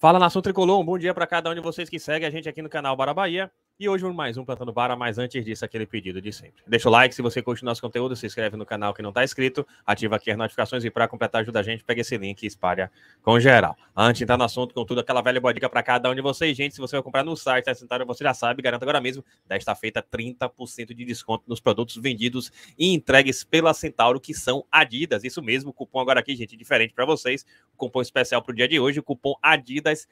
Fala, Nação Tricolor, um bom dia para cada um de vocês que segue a gente aqui no canal Bara Bahêa. E hoje mais um Plantando Vara, mas antes disso, aquele pedido de sempre. Deixa o like se você curte o nosso conteúdo, se inscreve no canal que não está inscrito, ativa aqui as notificações e para completar ajuda a gente, pega esse link e espalha com geral. Antes de entrar no assunto, contudo, aquela velha boa dica para cada um de vocês, gente. Se você vai comprar no site da Centauro, você já sabe, garanta agora mesmo, desta feita, 30% de desconto nos produtos vendidos e entregues pela Centauro, que são Adidas. Isso mesmo, cupom agora aqui, gente, diferente para vocês. Cupom especial para o dia de hoje, o cupom Adidas30.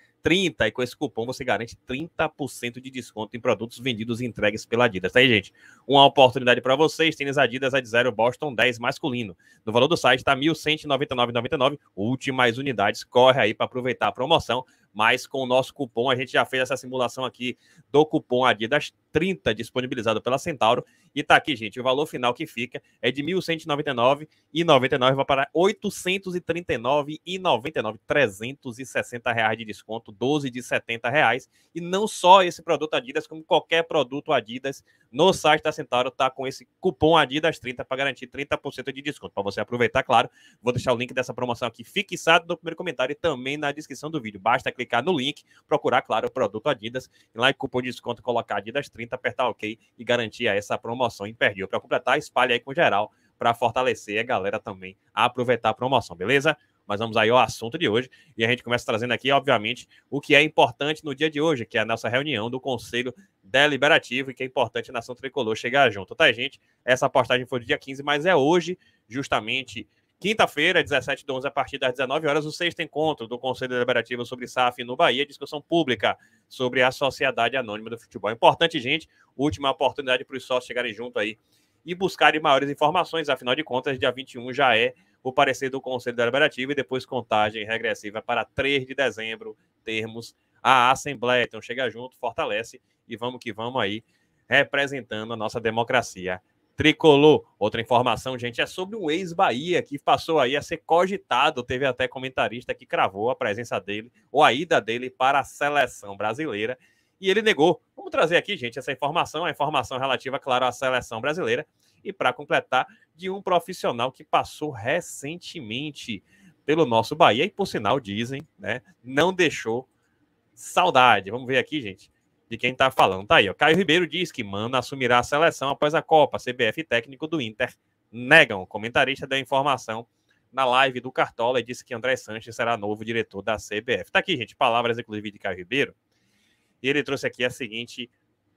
E com esse cupom você garante 30% de desconto em produtos vendidos e entregues pela Adidas. Tá aí, gente? Uma oportunidade para vocês. Tênis Adidas Adizero Boston 10 masculino. No valor do site está R$ 1.199,99. Últimas unidades. Corre aí para aproveitar a promoção. Mas com o nosso cupom, a gente já fez essa simulação aqui do cupom Adidas 30, disponibilizado pela Centauro. E tá aqui, gente, o valor final que fica é de R$ 1.199,99, vai para R$ 839,99, R$ 360 de desconto, 12 de R$ 70. E não só esse produto Adidas, como qualquer produto Adidas, no site da Centauro tá com esse cupom Adidas 30 para garantir 30% de desconto. Para você aproveitar, claro, vou deixar o link dessa promoção aqui fixado no primeiro comentário e também na descrição do vídeo. Basta clicar no link, procurar, claro, o produto Adidas, e lá em cupom de desconto colocar Adidas 30, apertar OK e garantir essa promoção imperdível. Para completar, espalha aí com geral para fortalecer a galera também a aproveitar a promoção, beleza? Mas vamos aí ao assunto de hoje, e a gente começa trazendo aqui, obviamente, o que é importante no dia de hoje, que é a nossa reunião do Conselho Deliberativo, e que é importante a Nação Tricolor chegar junto, tá, gente? Essa postagem foi do dia 15, mas é hoje, justamente, quinta-feira, 17/11, a partir das 19 horas, o sexto encontro do Conselho Deliberativo sobre SAF no Bahia, discussão pública sobre a Sociedade Anônima do Futebol. Importante, gente, última oportunidade para os sócios chegarem junto aí e buscarem maiores informações, afinal de contas, dia 21 já é o parecer do Conselho Deliberativo e depois contagem regressiva para 3 de dezembro, termos a Assembleia. Então chega junto, fortalece e vamos que vamos aí, representando a nossa democracia tricolor. Outra informação, gente, é sobre um ex-Bahia que passou aí a ser cogitado, teve até comentarista que cravou a presença dele, ou a ida dele para a Seleção Brasileira, e ele negou. Vamos trazer aqui, gente, essa informação, a informação relativa, claro, à Seleção Brasileira, e para completar, de um profissional que passou recentemente pelo nosso Bahia, e por sinal, dizem, né, não deixou saudade. Vamos ver aqui, gente, de quem tá falando. Tá aí, ó. Caio Ribeiro diz que Mano assumirá a seleção após a Copa. CBF e técnico do Inter negam. O comentarista deu informação na live do Cartola e disse que André Sanches será novo diretor da CBF. Tá aqui, gente, palavras, inclusive, de Caio Ribeiro. E ele trouxe aqui a seguinte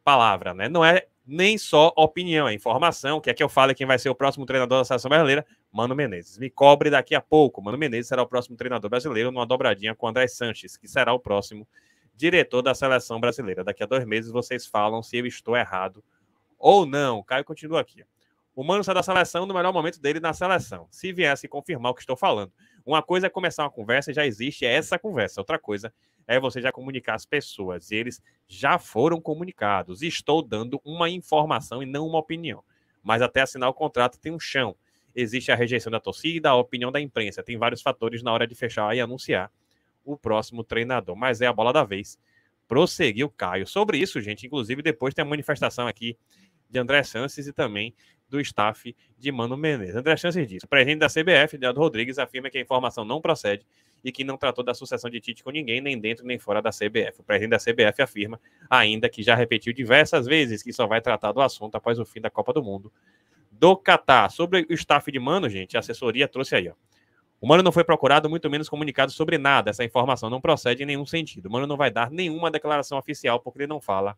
palavra, né? Não é nem só opinião, é informação. Quer que eu fale quem vai ser o próximo treinador da Seleção Brasileira? Mano Menezes. Me cobre daqui a pouco. Mano Menezes será o próximo treinador brasileiro numa dobradinha com André Sanches, que será o próximo diretor da Seleção Brasileira. Daqui a 2 meses vocês falam se eu estou errado ou não. Caio continua aqui. O Mano sai da seleção no melhor momento dele na seleção. Se viesse confirmar o que estou falando. Uma coisa é começar uma conversa, já existe essa conversa. Outra coisa é você já comunicar as pessoas. E eles já foram comunicados. Estou dando uma informação e não uma opinião. Mas até assinar o contrato tem um chão. Existe a rejeição da torcida, a opinião da imprensa. Tem vários fatores na hora de fechar e anunciar o próximo treinador, mas é a bola da vez, prosseguiu Caio. Sobre isso, gente, inclusive depois tem a manifestação aqui de André Sanches e também do staff de Mano Menezes. André Sanches diz, o presidente da CBF, Leandro Rodrigues, afirma que a informação não procede e que não tratou da sucessão de Tite com ninguém, nem dentro nem fora da CBF. O presidente da CBF afirma ainda que já repetiu diversas vezes que só vai tratar do assunto após o fim da Copa do Mundo do Catar. Sobre o staff de Mano, gente, a assessoria trouxe aí, ó. O Mano não foi procurado, muito menos comunicado sobre nada. Essa informação não procede em nenhum sentido. O Mano não vai dar nenhuma declaração oficial porque ele não fala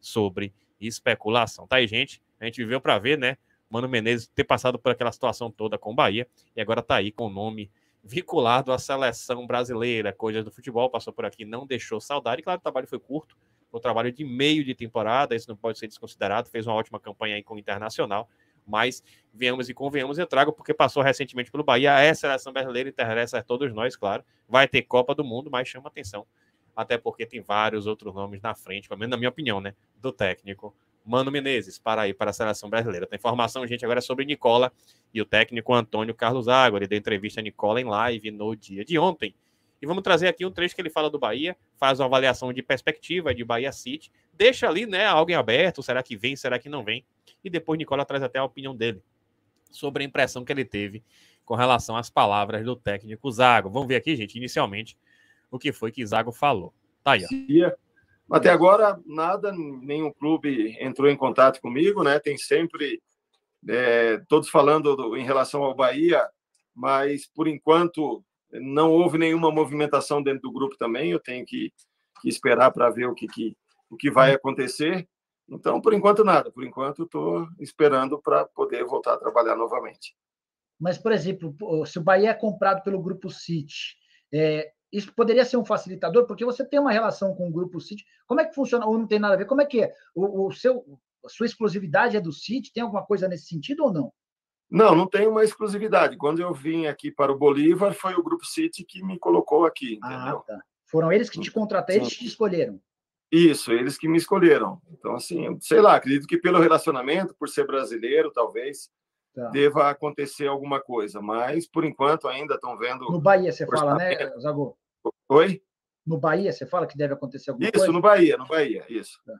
sobre especulação. Tá aí, gente? A gente viveu para ver, né? Mano Menezes ter passado por aquela situação toda com o Bahia e agora tá aí com o nome vinculado à Seleção Brasileira. Coisas do futebol, passou por aqui, não deixou saudade. Claro, o trabalho foi curto. Foi um trabalho de meio de temporada, isso não pode ser desconsiderado. Fez uma ótima campanha aí com o Internacional. Mas viemos e convenhamos, eu trago porque passou recentemente pelo Bahia, é Seleção Brasileira, interessa a todos nós, claro, vai ter Copa do Mundo, mas chama atenção, até porque tem vários outros nomes na frente, pelo menos na minha opinião, né, do técnico Mano Menezes, para ir para a Seleção Brasileira. Tem informação, gente, agora sobre Nicola e o técnico Antônio Carlos Zago. Ele deu entrevista a Nicola em live no dia de ontem, e vamos trazer aqui um trecho que ele fala do Bahia, faz uma avaliação de perspectiva de Bahia City, deixa ali, né, algo em aberto, será que vem, será que não vem? E depois Nicola traz até a opinião dele sobre a impressão que ele teve com relação às palavras do técnico Zago. Vamos ver aqui, gente, inicialmente, o que foi que Zago falou. Tá aí, ó. Até agora, nada, nenhum clube entrou em contato comigo, né? Tem sempre todos falando em relação ao Bahia, mas por enquanto não houve nenhuma movimentação dentro do grupo também. Eu tenho que esperar para ver o que vai acontecer. Então, por enquanto, nada. Por enquanto, estou esperando para poder voltar a trabalhar novamente. Mas, por exemplo, se o Bahia é comprado pelo Grupo City, isso poderia ser um facilitador? Porque você tem uma relação com o Grupo City. Como é que funciona? Ou não tem nada a ver? Como é que é? A sua exclusividade é do City? Tem alguma coisa nesse sentido ou não? Não, não tem uma exclusividade. Quando eu vim aqui para o Bolívar, foi o Grupo City que me colocou aqui, entendeu? Ah, tá. Foram eles que te contrataram, eles te escolheram. Isso, eles que me escolheram. Então, assim, sei lá, acredito que pelo relacionamento, por ser brasileiro, talvez, deva acontecer alguma coisa. Mas, por enquanto, ainda estão vendo... No Bahia você fala, né, Zago? Oi? No Bahia você fala que deve acontecer alguma coisa? Isso, no Bahia, isso. Tá.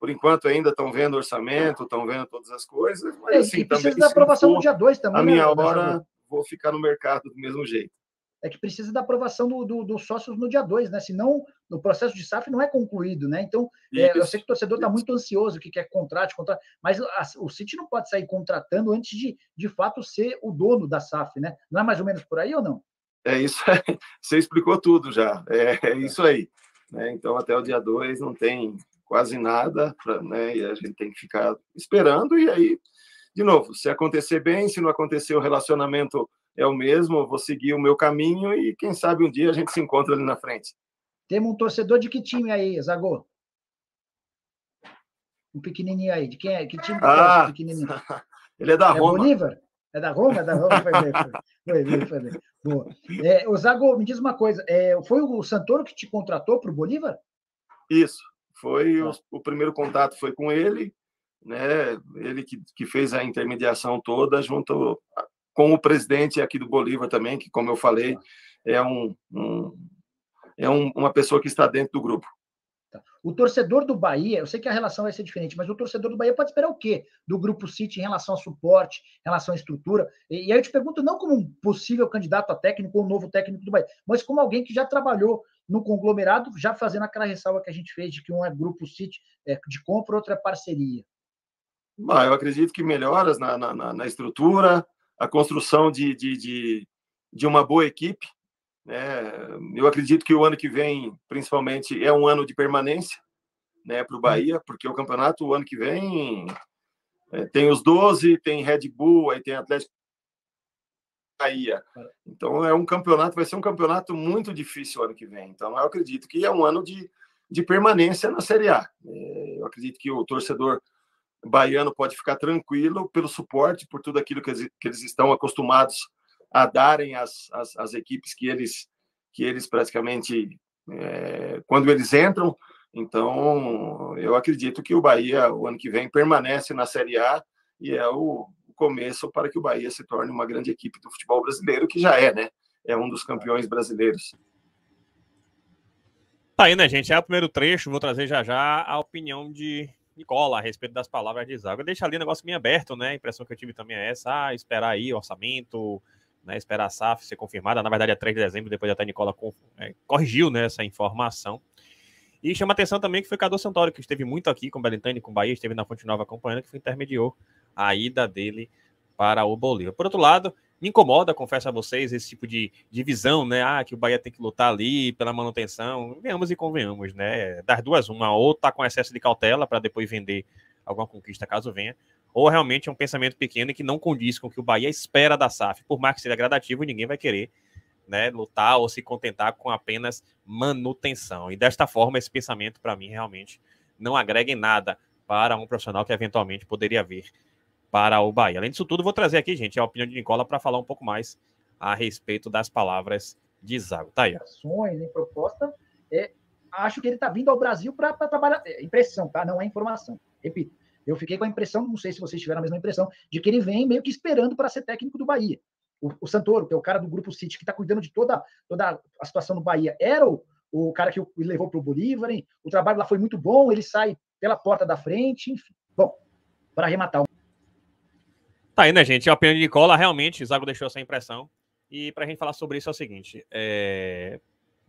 Por enquanto, ainda estão vendo orçamento, estão vendo todas as coisas. Mas, assim, e precisa da aprovação do dia 2 também. A minha hora, vou ficar no mercado do mesmo jeito. É que precisa da aprovação dos sócios no dia 2, né? Senão, o processo de SAF não é concluído, né? Então, eu sei que o torcedor está muito ansioso, que quer contrato, mas o City não pode sair contratando antes de fato, ser o dono da SAF, né? Não é mais ou menos por aí ou não? É isso aí. Você explicou tudo já. É isso aí. Né? Então, até o dia 2 não tem quase nada, né? E a gente tem que ficar esperando. E aí, de novo, se acontecer bem, se não acontecer o relacionamento... É o mesmo, eu vou seguir o meu caminho e quem sabe um dia a gente se encontra ali na frente. Temos um torcedor de que time aí, Zago? Um pequenininho aí, de quem é? Que time que é pequenininho? Ele é da Roma. Bolívar? É da Roma? É da Roma, foi bem. Boa. O Zago, me diz uma coisa, foi o Santoro que te contratou para o Bolívar? Isso, foi o primeiro contato foi com ele, né? Ele que fez a intermediação toda junto... com o presidente aqui do Bolívar também, que, como eu falei, é uma pessoa que está dentro do grupo. O torcedor do Bahia, eu sei que a relação vai ser diferente, mas o torcedor do Bahia pode esperar o quê? Do Grupo City em relação a suporte, em relação à estrutura? E aí eu te pergunto não como um possível candidato a técnico ou um novo técnico do Bahia, mas como alguém que já trabalhou no conglomerado, já fazendo aquela ressalva que a gente fez de que um é Grupo City de compra, outro é parceria. Eu acredito que melhoras na estrutura, a construção de uma boa equipe, né? Eu acredito que o ano que vem, principalmente, é um ano de permanência, né, para o Bahia, porque o campeonato, o ano que vem, tem os 12, tem Red Bull, aí tem Atlético Bahia. Então, vai ser um campeonato muito difícil o ano que vem. Então, eu acredito que é um ano de permanência na Série A. Eu acredito que o torcedor baiano pode ficar tranquilo pelo suporte, por tudo aquilo que eles estão acostumados a darem às equipes que eles praticamente quando eles entram. Então, eu acredito que o Bahia, o ano que vem, permanece na Série A e é o começo para que o Bahia se torne uma grande equipe do futebol brasileiro, que já né? É um dos campeões brasileiros. Tá aí, né, gente? É o primeiro trecho, vou trazer já a opinião de Nicola a respeito das palavras de Zago. Deixa ali o negócio meio aberto, né? A impressão que eu tive também é essa, esperar aí o orçamento, né? Esperar a SAF ser confirmada. Na verdade, é 3 de dezembro, depois até Nicola corrigiu, né, essa informação. E chama atenção também que foi Cadu Santoro, que esteve muito aqui com o Belintani, com o Bahia, esteve na Fonte Nova acompanhando, que intermediou a ida dele para o Bolívar. Por outro lado, me incomoda, confesso a vocês, esse tipo de divisão, né? Que o Bahia tem que lutar ali pela manutenção. Venhamos e convenhamos, né? Das duas, uma, ou tá com excesso de cautela para depois vender alguma conquista caso venha, ou realmente é um pensamento pequeno que não condiz com o que o Bahia espera da SAF. Por mais que seja gradativo, ninguém vai querer, né, lutar ou se contentar com apenas manutenção. E desta forma, esse pensamento, para mim, realmente não agrega em nada para um profissional que eventualmente poderia vir para o Bahia. Além disso tudo, vou trazer aqui, gente, a opinião de Nicola para falar um pouco mais a respeito das palavras de Zago. Tá aí. Ações, em proposta, acho que ele está vindo ao Brasil para trabalhar. Impressão, tá? Não é informação. Repito, eu fiquei com a impressão, não sei se vocês tiveram a mesma impressão, de que ele vem meio que esperando para ser técnico do Bahia. O Santoro, que é o cara do Grupo City, que está cuidando de toda a situação do Bahia, era o cara que o levou para o Bolívar, hein? O trabalho lá foi muito bom, ele sai pela porta da frente, enfim. Bom, para arrematar Tá aí, né, gente? A opinião de Nicola, realmente, Zago deixou essa impressão. E pra gente falar sobre isso é o seguinte,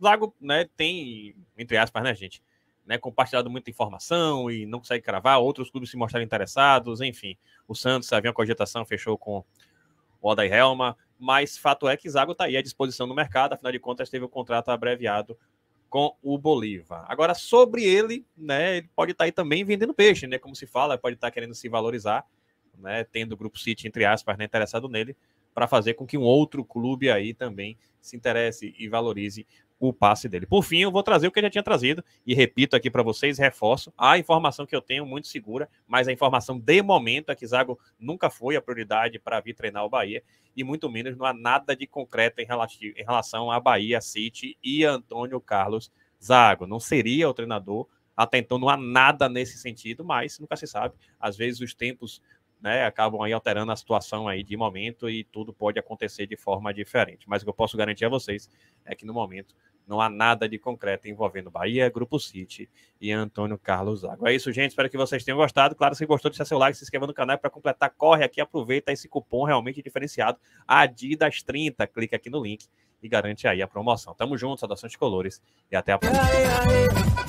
Zago, né, tem, entre aspas, né, gente, né, compartilhado muita informação e não consegue cravar, outros clubes se mostraram interessados, enfim. O Santos havia uma cogitação, fechou com o Odair Helma, mas fato é que Zago está aí à disposição no mercado, afinal de contas teve o contrato abreviado com o Bolívar. Agora, sobre ele, né, ele pode estar aí também vendendo peixe, né, como se fala, pode estar querendo se valorizar, né, tendo o Grupo City, entre aspas, né, interessado nele, para fazer com que um outro clube aí também se interesse e valorize o passe dele. Por fim, eu vou trazer o que eu já tinha trazido, e repito aqui para vocês, reforço, a informação que eu tenho, muito segura, mas a informação de momento é que Zago nunca foi a prioridade para vir treinar o Bahia, e muito menos não há nada de concreto em relação a Bahia City e Antônio Carlos Zago. Não seria o treinador, até então não há nada nesse sentido, mas nunca se sabe, às vezes os tempos, né, acabam aí alterando a situação aí de momento e tudo pode acontecer de forma diferente. Mas o que eu posso garantir a vocês é que no momento não há nada de concreto envolvendo Bahia, Grupo City e Antônio Carlos Zago. É isso, gente. Espero que vocês tenham gostado. Claro, se gostou, deixa seu like, se inscreva no canal para completar. Corre aqui, aproveita esse cupom realmente diferenciado, Adidas 30. Clica aqui no link e garante aí a promoção. Tamo junto, saudações de colores e até a próxima.